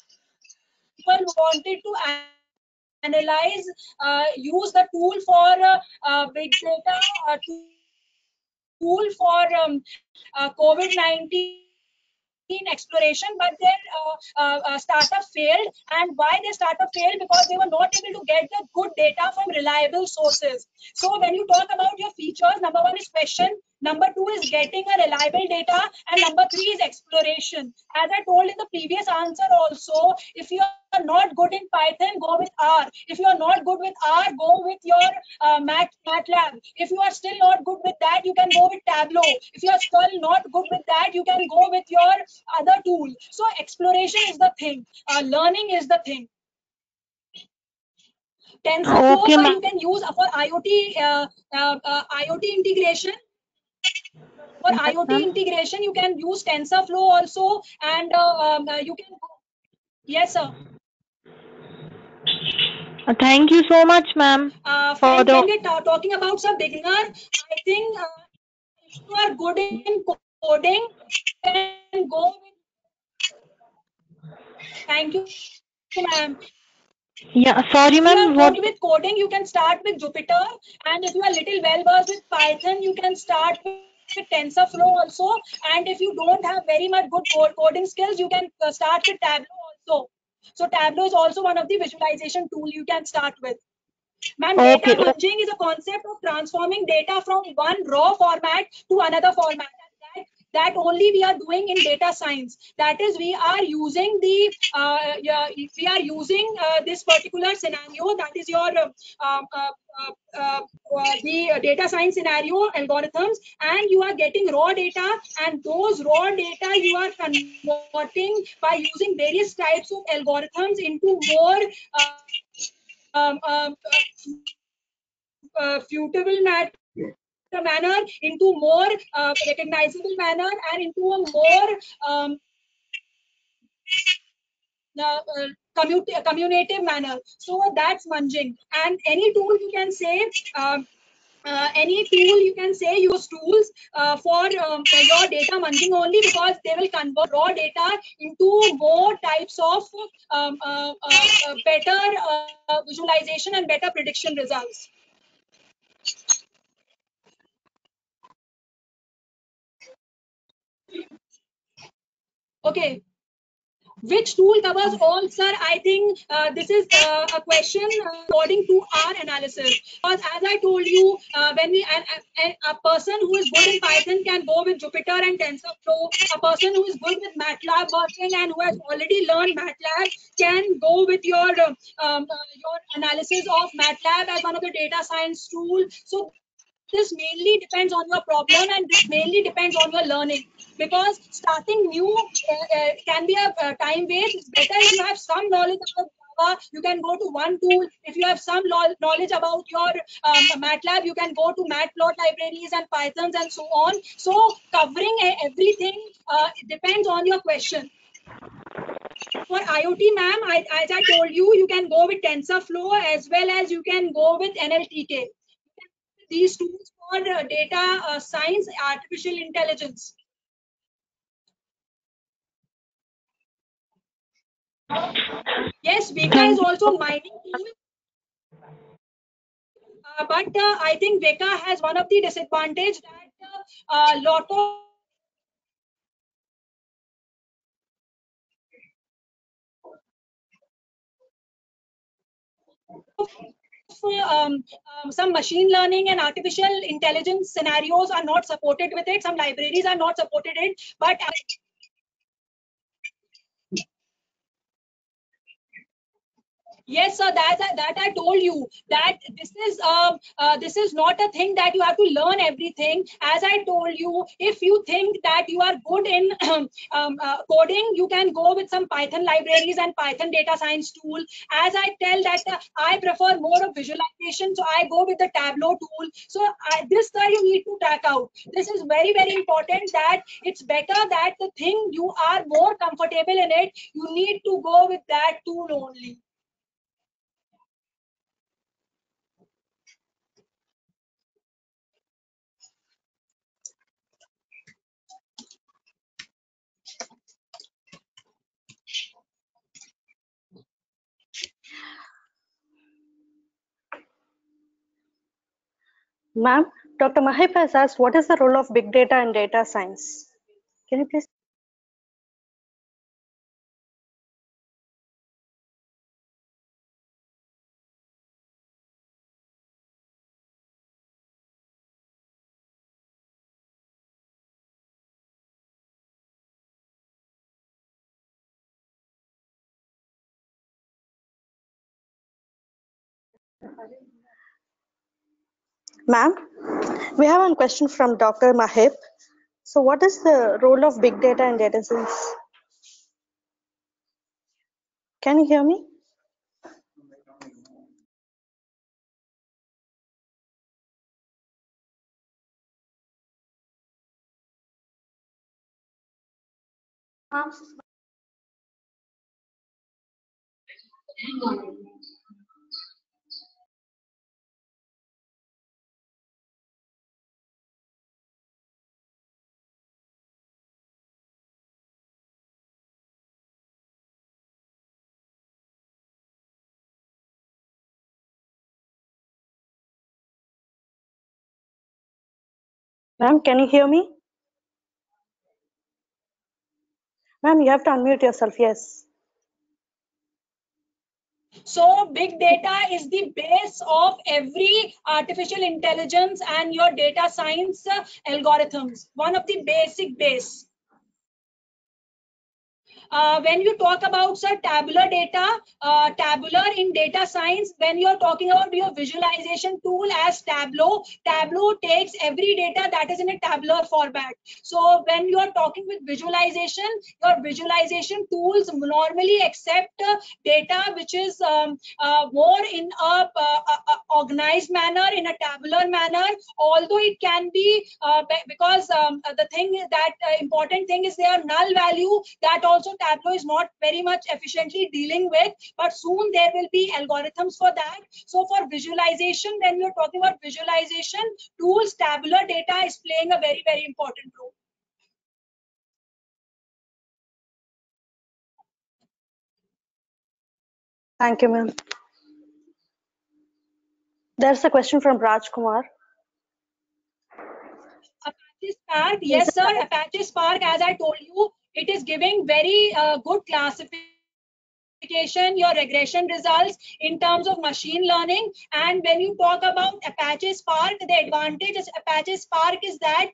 wanted to analyze, use the tool for big data, tool for COVID-19 exploration, but their startup failed. And why their startup failed? Because they were not able to get the good data from reliable sources. So when you talk about your features, number one is question, number two is getting a reliable data, and number three is exploration. As I told in the previous answer also, if you are not good in Python, go with R. If you are not good with R, go with your MATLAB. If you are still not good with that, you can go with Tableau. If you are still not good with that, you can go with your other tool. So exploration is the thing. Learning is the thing. TensorFlow, okay, you can use for IoT, IoT integration. For IoT integration, you can use TensorFlow also, and you can. Yes, sir. Thank you so much, ma'am. For the when we're talking about some beginner, I think if you are good in coding, you can go with. Thank you, ma'am. Yeah, sorry ma'am. What with coding, you can start with Jupyter, and if you are little well versed with Python, you can start with TensorFlow also. And if you don't have very much good coding skills, you can start with Tableau also. So Tableau is also one of the visualization tool you can start with. Ma'am, okay. Data munging is a concept of transforming data from one raw format to another format. That only we are doing in data science. That is, we are using the this particular scenario, that is your the data science scenario algorithms, and you are getting raw data, and those raw data you are converting by using various types of algorithms into more futable manner, into more recognizable manner, and into a more commutative manner. So that's munging. And any tool you can say, use tools for your data munging only, because they will convert raw data into more types of better visualization and better prediction results. Okay, which tool covers all, sir? I think this is a question according to our analysis. Because as I told you, when we a person who is good in Python can go with Jupyter and TensorFlow. A person who is good with MATLAB and who has already learned MATLAB can go with your analysis of MATLAB as one of the data science tool. So this mainly depends on your problem, and this mainly depends on your learning, because starting new can be a time waste. It's better if you have some knowledge about Java, you can go to one tool. If you have some knowledge about your MATLAB, you can go to Matplotlib libraries and Pythons and so on. So covering everything depends on your question. For IoT, ma'am, as I told you, you can go with TensorFlow as well as you can go with NLTK. These tools for data science, artificial intelligence. Yes, Weka is also mining tool, but I think Weka has one of the disadvantage that a lot of some machine learning and artificial intelligence scenarios are not supported with it. Some libraries are not supported it, but yes, sir. That I told you that this is not a thing that you have to learn everything. As I told you, if you think that you are good in coding, you can go with some Python libraries and Python data science tool. As I tell that I prefer more of visualization, so I go with the Tableau tool. So this, sir, you need to track out. This is very, very important, that it's better that the thing you are more comfortable in it, you need to go with that tool only. Ma'am, Dr. Mahip has asked, what is the role of big data in data science? Can you please? Ma'am, we have one question from Dr. Mahip. So what is the role of big data in data science? Can you hear me? Ma'am, can you hear me? Ma'am, you have to unmute yourself. Yes. So big data is the base of every artificial intelligence and your data science algorithms. One of the basic base. When you talk about, sir, tabular data, tabular in data science, when you're talking about your visualization tool as Tableau, Tableau takes every data that is in a tabular format. So when you're talking with visualization, your visualization tools normally accept data which is more in a organized manner, in a tabular manner, although it can be because the thing that important thing is their null value that also Tableau is not very much efficiently dealing with, but soon there will be algorithms for that. So for visualization, when you're talking about visualization tools, tabular data is playing a very, very important role. Thank you, ma'am. There's a question from Raj Kumar. Apache Spark, yes sir, Apache Spark, as I told you, it is giving very good classification, your regression results in terms of machine learning. And when you talk about Apache Spark, the advantage is Apache Spark is that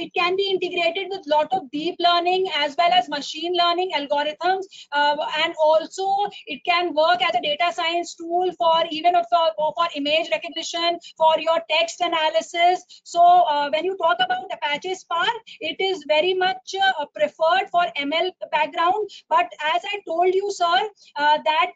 it can be integrated with lot of deep learning as well as machine learning algorithms. And also it can work as a data science tool for even for image recognition, for your text analysis. So when you talk about Apache Spark, it is very much preferred for ML background. But as I told you, sir, that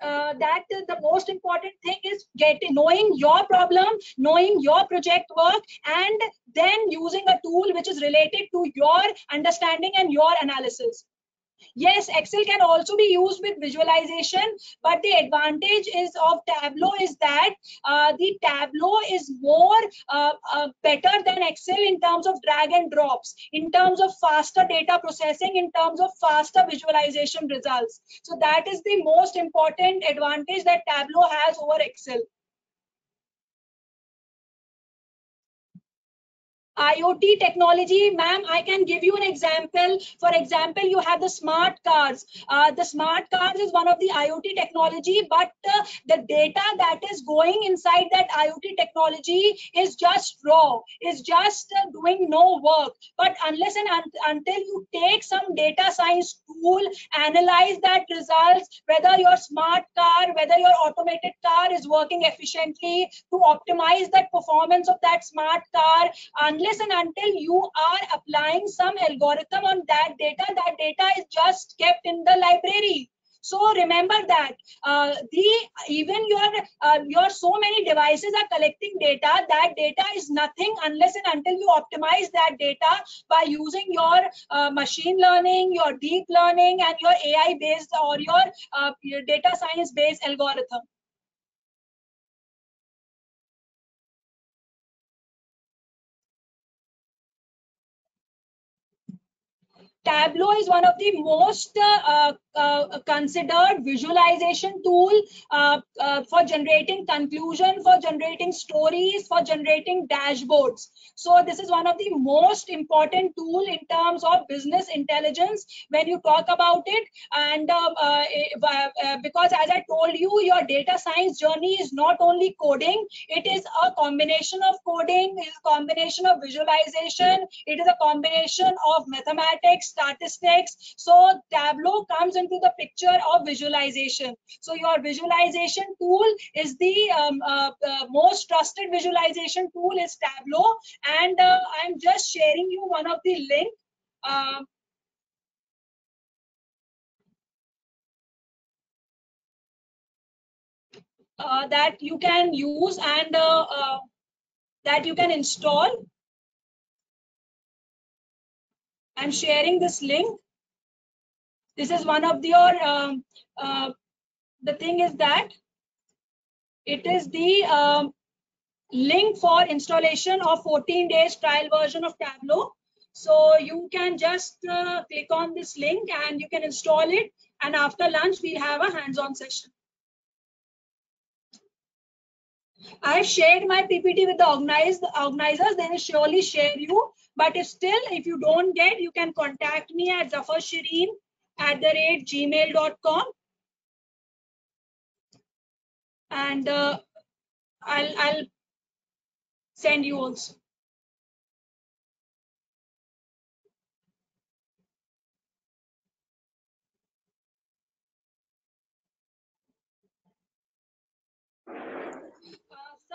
the most important thing is knowing your problem, knowing your project work, and then using a tool which is related to your understanding and your analysis. Yes, Excel can also be used with visualization, but the advantage is of Tableau is that the Tableau is more better than Excel in terms of drag and drops, in terms of faster data processing, in terms of faster visualization results. So that is the most important advantage that Tableau has over Excel. IoT technology, ma'am, I can give you an example. For example, you have the smart cars. The smart cars is one of the IoT technology, but the data that is going inside that IoT technology is just raw, is just doing no work. But unless and until you take some data science tool, analyze that results, whether your smart car, whether your automated car is working efficiently, to optimize that performance of that smart car, unless and until you are applying some algorithm on that data is just kept in the library. So remember that even your so many devices are collecting data. That data is nothing unless and until you optimize that data by using your machine learning, your deep learning, and your AI based or your data science based algorithm. Tableau is one of the most considered visualization tool for generating conclusion, for generating stories, for generating dashboards. So this is one of the most important tool in terms of business intelligence when you talk about it. And because as I told you, your data science journey is not only coding, it is a combination of coding, it is a combination of visualization, it is a combination of mathematics, statistics. So Tableau comes into the picture of visualization. So your visualization tool is the most trusted visualization tool is Tableau. And I'm just sharing you one of the link. That you can use and that you can install. I'm sharing this link. This is one of your, the thing is that it is the link for installation of 14 days trial version of Tableau. So you can just click on this link and you can install it. And after lunch, we'll have a hands-on session. I shared my PPT with the organizers. They will surely share you. But if still, if you don't get, you can contact me at zafarshereen@gmail.com, and I'll send you also.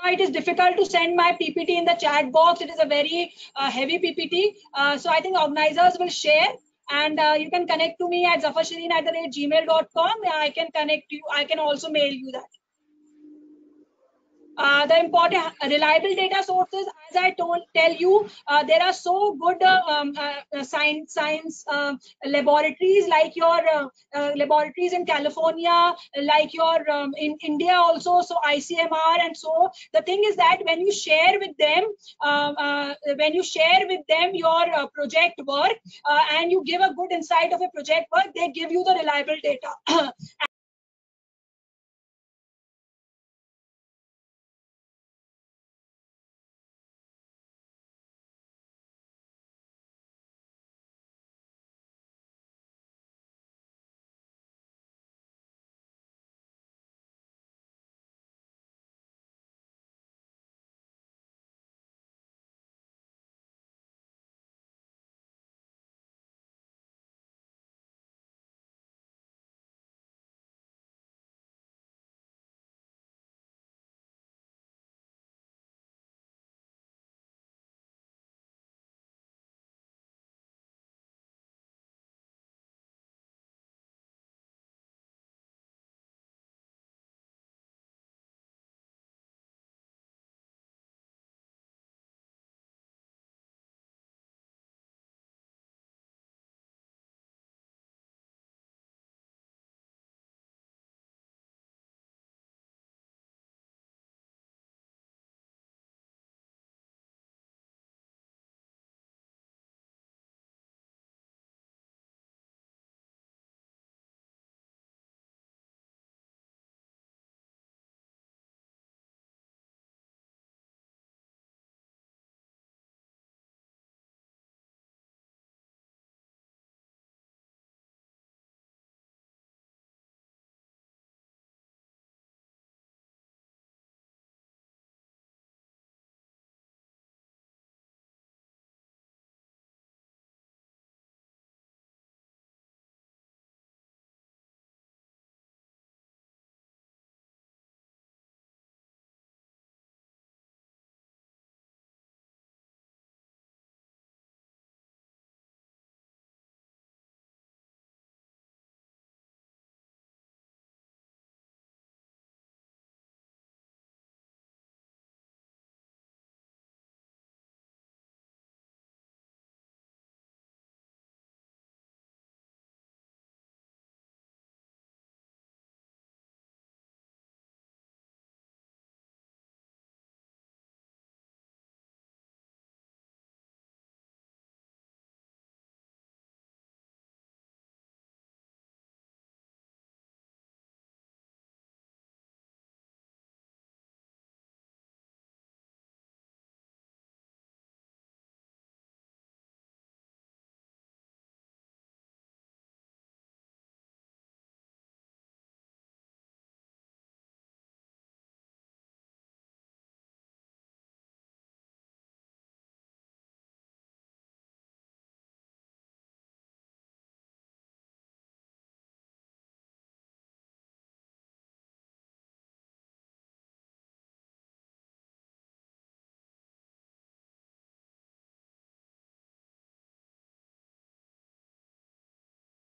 It is difficult to send my PPT in the chat box. It is a very heavy PPT. So I think organizers will share, and you can connect to me at zafarshereen@gmail.com. I can connect you. I can also mail you that. The important reliable data sources, as I tell you, there are so good science laboratories, like your laboratories in California, like your in India also, so ICMR, and so the thing is that when you share with them, your project work, and you give a good insight of a project work, they give you the reliable data.